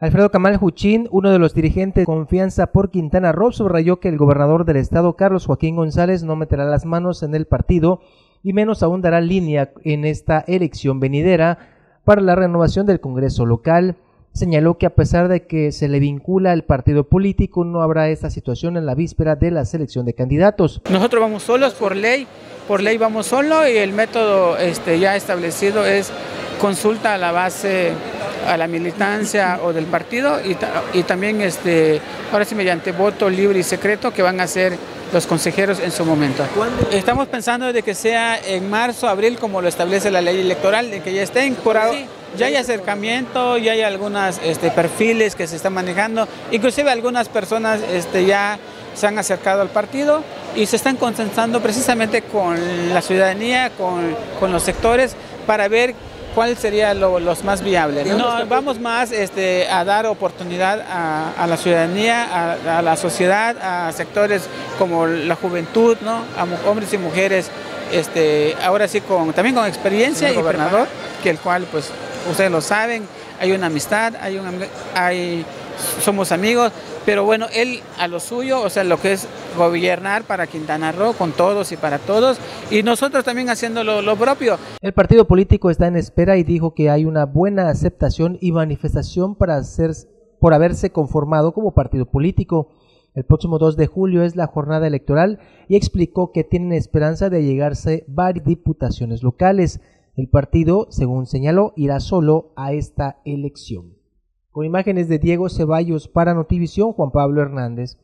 Alfredo Camal Huchín, uno de los dirigentes de confianza por Quintana Roo, subrayó que el gobernador del estado, Carlos Joaquín González, no meterá las manos en el partido y menos aún dará línea en esta elección venidera para la renovación del Congreso local. Señaló que a pesar de que se le vincula al partido político, no habrá esta situación en la víspera de la selección de candidatos. Nosotros vamos solos por ley vamos solos, y el método ya establecido es consulta a la base, a la militancia o del partido, y también ahora sí mediante voto libre y secreto que van a hacer los consejeros en su momento. Estamos pensando de que sea en marzo, abril, como lo establece la ley electoral, de que ya estén curados. Sí. Ya hay acercamiento, ya hay algunos perfiles que se están manejando, inclusive algunas personas ya se han acercado al partido y se están concentrando precisamente con la ciudadanía, con los sectores, para ver cuál sería los más viables. No, vamos más a dar oportunidad a la ciudadanía, a la sociedad, a sectores como la juventud, ¿no? A hombres y mujeres, ahora sí también con experiencia, y gobernador, que el cual pues ustedes lo saben, hay una amistad, somos amigos, pero bueno, él a lo suyo, o sea, lo que es gobernar para Quintana Roo, con todos y para todos, y nosotros también haciendo lo propio. El partido político está en espera y dijo que hay una buena aceptación y manifestación por haberse conformado como partido político. El próximo 2 de julio es la jornada electoral y explicó que tienen esperanza de llegarse varias diputaciones locales. El partido, según señaló, irá solo a esta elección. Con imágenes de Diego Ceballos para Notivisión, Juan Pablo Hernández.